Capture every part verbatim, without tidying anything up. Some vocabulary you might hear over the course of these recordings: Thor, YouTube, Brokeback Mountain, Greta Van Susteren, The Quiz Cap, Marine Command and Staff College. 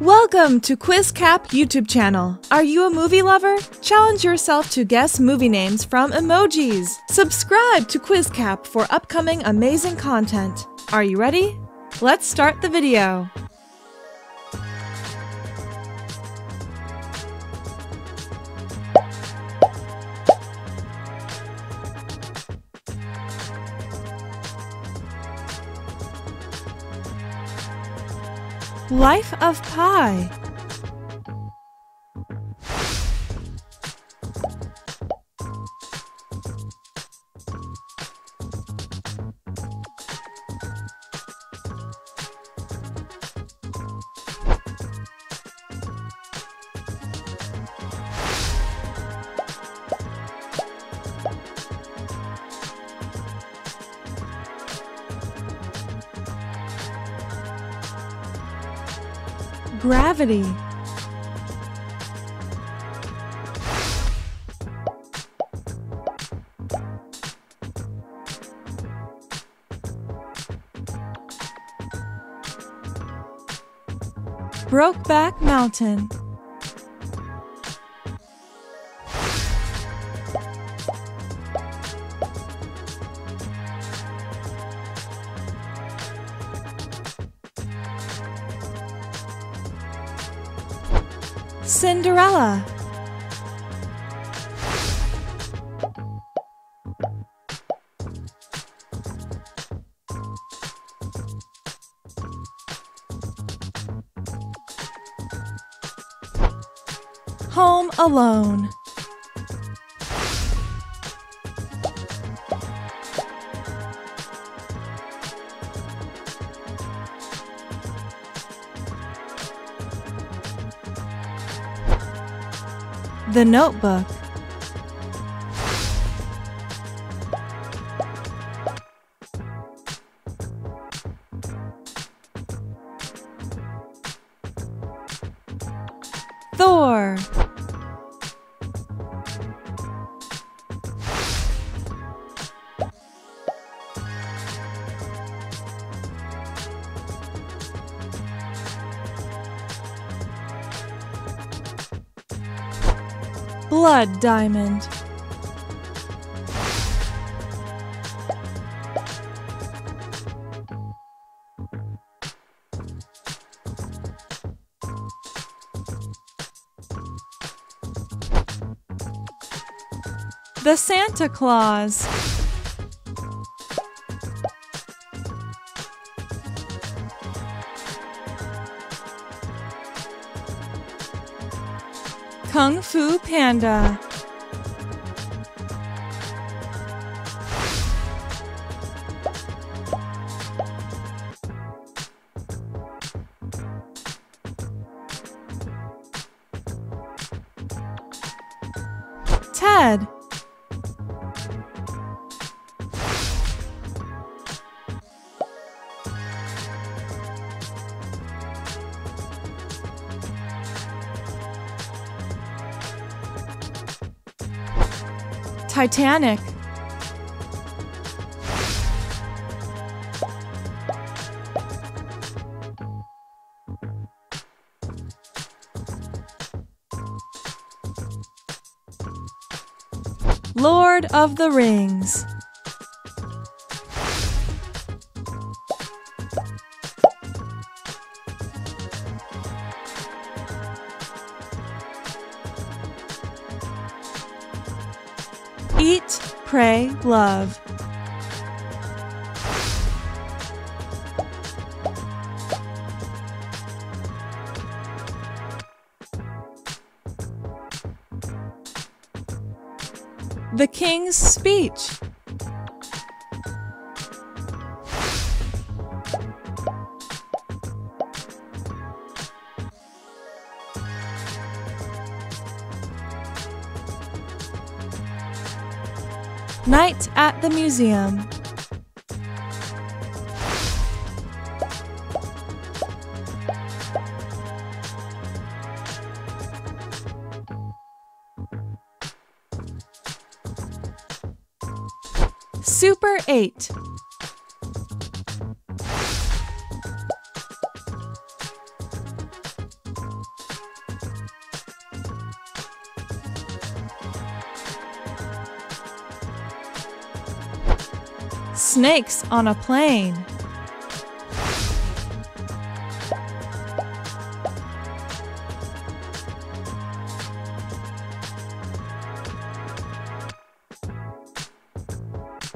Welcome to Quiz Cap YouTube channel. Are you a movie lover? Challenge yourself to guess movie names from emojis. Subscribe to Quiz Cap for upcoming amazing content. Are you ready? Let's start the video. Life of Pi. Gravity. Brokeback Mountain. Cinderella. Home Alone. The Notebook. Thor. Blood Diamond. The Santa Claus. Kung Fu Panda. Ted. Titanic. Lord of the Rings. Eat, Pray, Love. The King's Speech. Night at the Museum. Super eight. Snakes on a plane.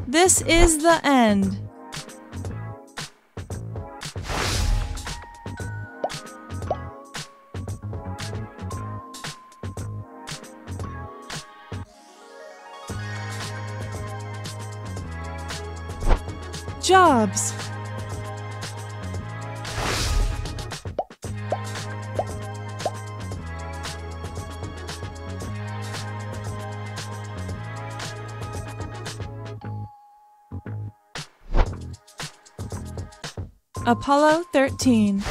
This is the end. Jobs. Apollo thirteen.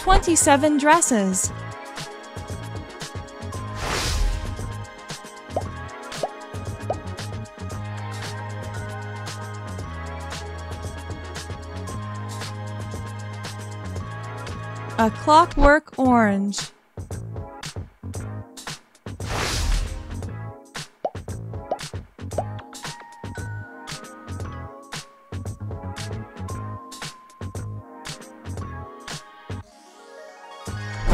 Twenty-seven dresses. A Clockwork Orange.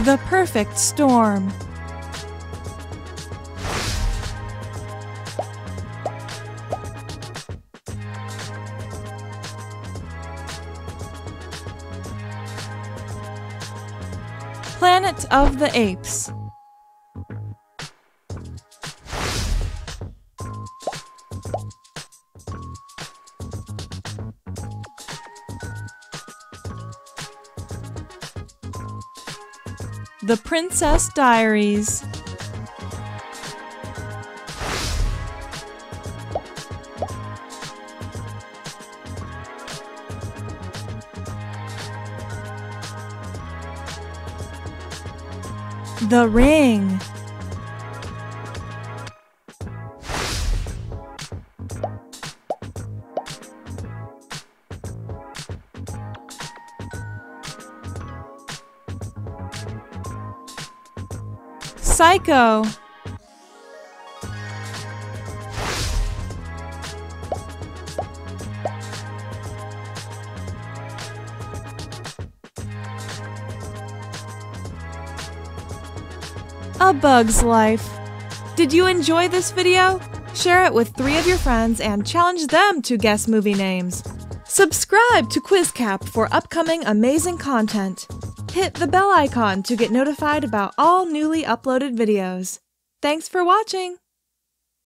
The perfect storm. Planet of the Apes. The Princess Diaries. The Ring. Psycho. A Bug's Life. Did you enjoy this video? Share it with three of your friends and challenge them to guess movie names. Subscribe to Quiz Cap for upcoming amazing content. Hit the bell icon to get notified about all newly uploaded videos. Thanks for watching!